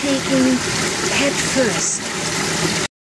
taking head first.